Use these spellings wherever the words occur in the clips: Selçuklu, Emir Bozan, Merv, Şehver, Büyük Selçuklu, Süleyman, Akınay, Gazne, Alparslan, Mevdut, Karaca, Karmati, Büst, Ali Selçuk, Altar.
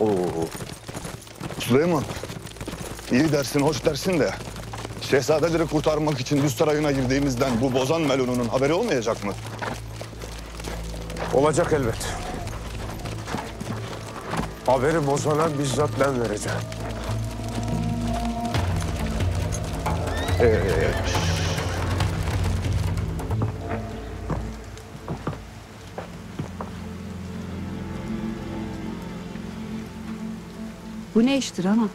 Oo. Süleyman, iyi dersin, hoş dersin de şehzadeleri kurtarmak için Büst sarayına girdiğimizden bu Bozan melununun haberi olmayacak mı? Olacak elbet. Haberi Bozan'a bizzat ben vereceğim. Bu ne iştir ana?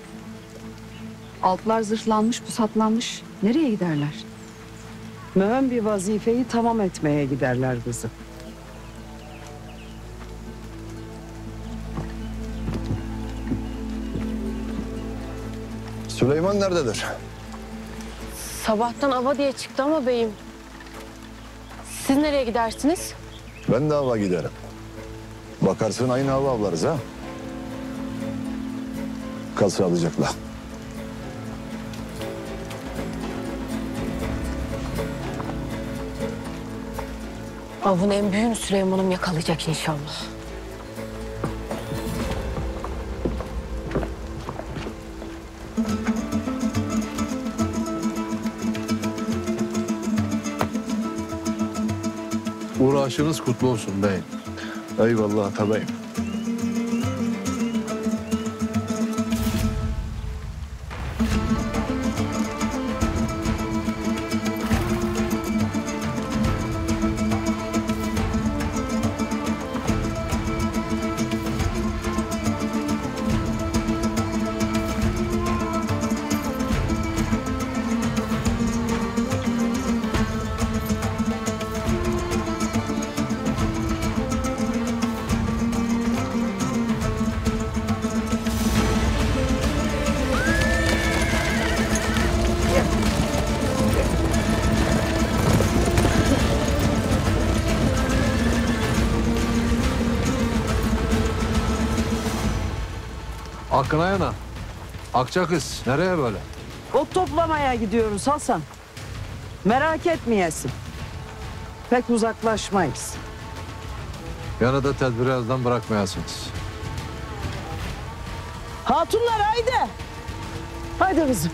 Alplar zırhlanmış, pusatlanmış. Nereye giderler? Mühim bir vazifeyi tamam etmeye giderler kızım. Süleyman nerededir? Sabahtan ava diye çıktı ama beyim. Siz nereye gidersiniz? Ben de ava giderim. Bakarsın aynı ava avlarız ha. Kalsa alacaklar. Avın en büyüğünü Süleyman'ım yakalayacak inşallah. Uğraşınız kutlu olsun beyim. Eyvallah tabayım. Akınay ana, Akça kız nereye böyle? Ot toplamaya gidiyoruz Hasan. Merak etmeyesin. Pek uzaklaşmayız. Yanında tedbiri elden bırakmayasınız. Hatunlar haydi. Haydi kızım.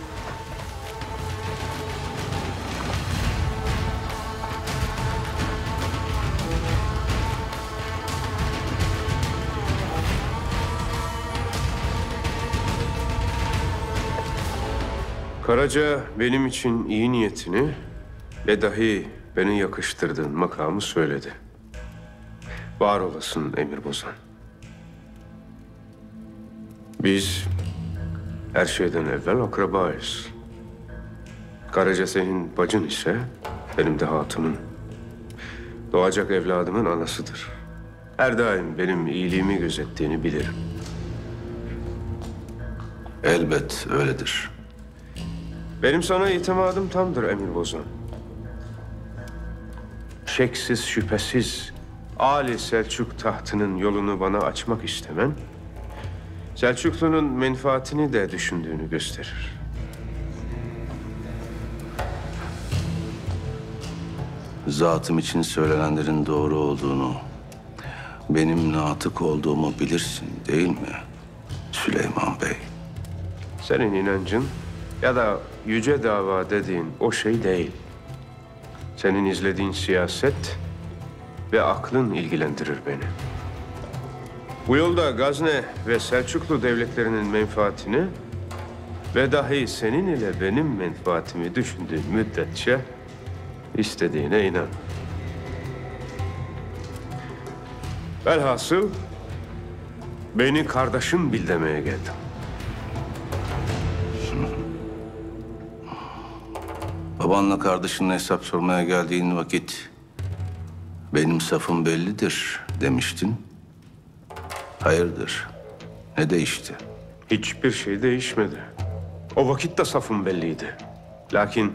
Karaca benim için iyi niyetini ve dahi beni yakıştırdığın makamı söyledi. Var olasın Emir Bozan. Biz her şeyden evvel akrabayız. Karaca senin bacın ise benim de hatunum. Doğacak evladımın anasıdır. Her daim benim iyiliğimi gözettiğini bilirim. Elbet öyledir. Benim sana itimadım tamdır Emir Bozan. Şeksiz şüphesiz Ali Selçuk tahtının yolunu bana açmak istemen, Selçuklu'nun menfaatini de düşündüğünü gösterir. Zatım için söylenenlerin doğru olduğunu, benim natık olduğumu bilirsin değil mi Süleyman Bey? Senin inancın ya da yüce dava dediğin o şey değil. Senin izlediğin siyaset ve aklın ilgilendirir beni. Bu yolda Gazne ve Selçuklu devletlerinin menfaatini ve dahi senin ile benim menfaatimi düşündüğün müddetçe istediğine inan. Velhasıl beni kardeşim bil demeye geldim. Babanla kardeşinle hesap sormaya geldiğin vakit benim safım bellidir demiştin. Hayırdır? Ne değişti? Hiçbir şey değişmedi. O vakit de safım belliydi. Lakin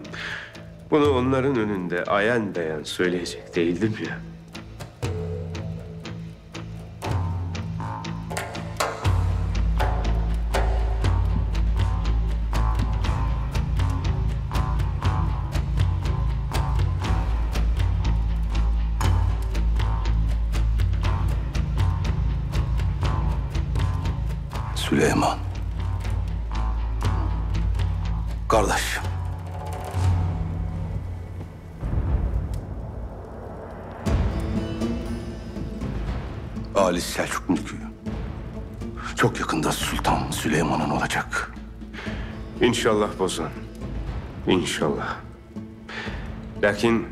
bunu onların önünde ayan beyan söyleyecek değildim ya. Süleyman. Kardeşim. Ali Selçuk mülkü. Çok yakında Sultan Süleyman'ın olacak. İnşallah Bozan. İnşallah. Lakin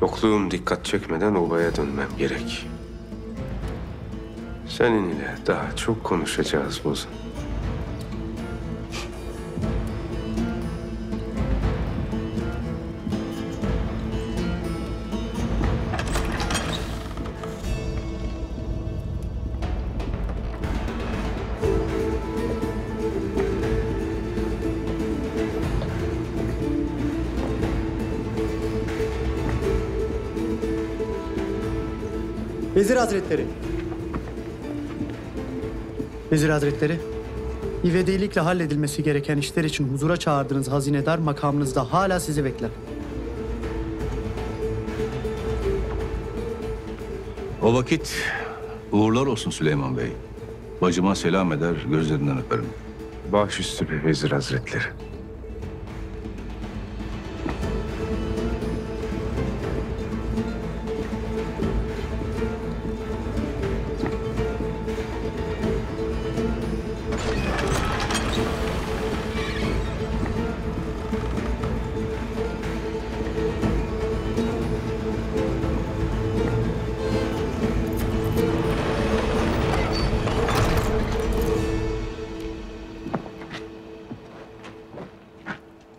yokluğum dikkat çekmeden obaya dönmem gerek. Seninle daha çok konuşacağız Bozan. Vezir Hazretleri. Vezir Hazretleri, ivedilikle halledilmesi gereken işler için huzura çağırdığınız hazinedar makamınızda hala sizi bekler. O vakit uğurlar olsun Süleyman Bey. Bacıma selam eder, gözlerinden öperim. Baş üstü be Vezir Hazretleri.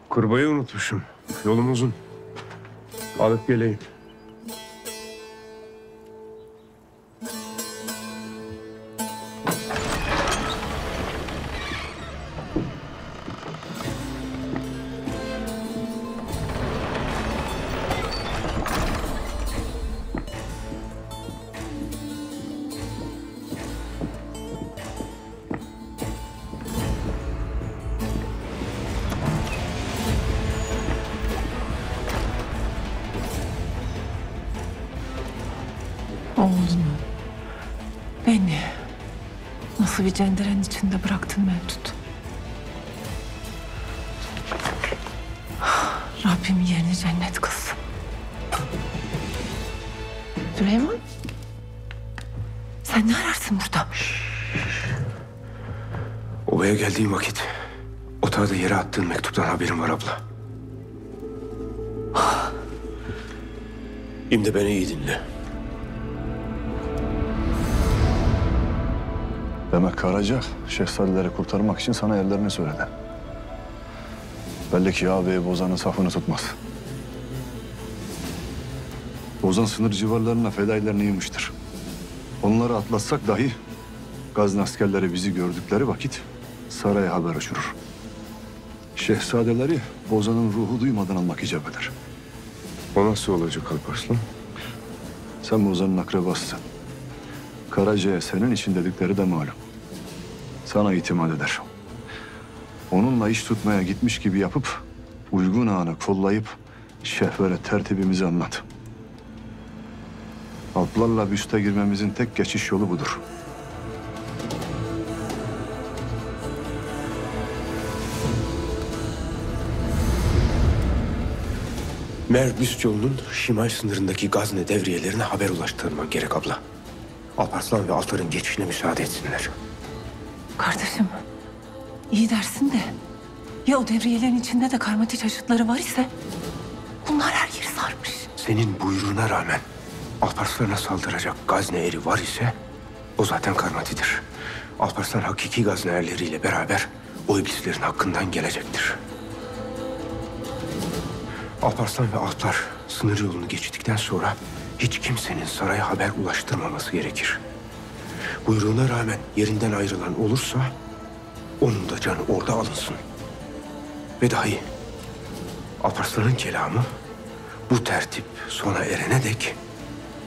Kurbayı unutmuşum. Yolum uzun. Alıp geleyim. Bir cenderenin içinde bıraktın Mevdut. Rabbim yerini cennet kılsın. Süleyman, sen ne ararsın burada? Obaya geldiğim vakit otağda yere attığın mektuptan haberim var abla. Şimdi beni iyi dinle. Demek Karaca, şehzadeleri kurtarmak için sana ellerini söyledi. Belli ki ağabeyi Bozan'ın safını tutmaz. Bozan sınır civarlarına fedailerini yığmıştır. Onları atlatsak dahi Gazne askerleri bizi gördükleri vakit saraya haber uçurur. Şehzadeleri Bozan'ın ruhu duymadan almak icap eder. O nasıl olacak Alparslan? Sen Bozan'ın akrabasısın. Karaca'ya senin için dedikleri de malum. Sana itimat eder. Onunla iş tutmaya gitmiş gibi yapıp uygun ana kollayıp Şehver'e tertibimizi anlat. Alplarla Büst'e girmemizin tek geçiş yolu budur. Merv Büst yolunun şimal sınırındaki Gazne devriyelerine haber ulaştırman gerek abla. Alparslan ve Altar'ın geçişine müsaade etsinler. Kardeşim, iyi dersin de ya o devriyelerin içinde de Karmati çeşitleri var ise bunlar her yeri sarmış. Senin buyruğuna rağmen Alparslan'a saldıracak Gazne eri var ise o zaten Karmati'dir. Alparslan hakiki Gazne erleriyle beraber o iblislerin hakkından gelecektir. Alparslan ve Altar sınır yolunu geçtikten sonra hiç kimsenin saraya haber ulaştırmaması gerekir. Buyruğuna rağmen yerinden ayrılan olursa onun da canı orada alınsın. Ve dahi Alparslan'ın kelamı bu tertip sona erene dek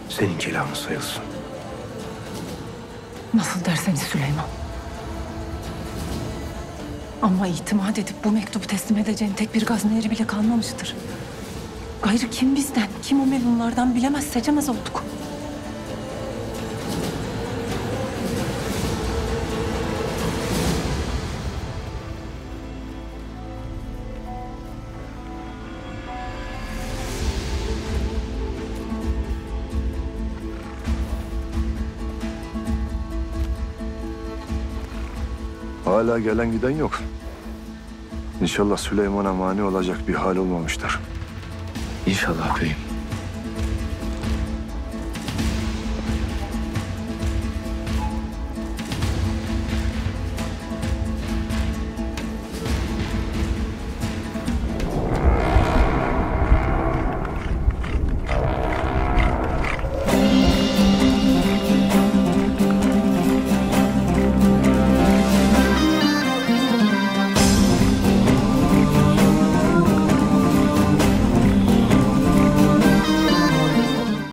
senin kelamın sayılsın. Nasıl derseniz Süleyman. Ama itimat edip bu mektubu teslim edeceğin tek bir gazneri bile kalmamıştır. Gayrı kim bizden, kim o melunlardan bilemez, seçemez olduk. Hala gelen giden yok. İnşallah Süleyman'a mani olacak bir hal olmamıştır. İnşallah beyim.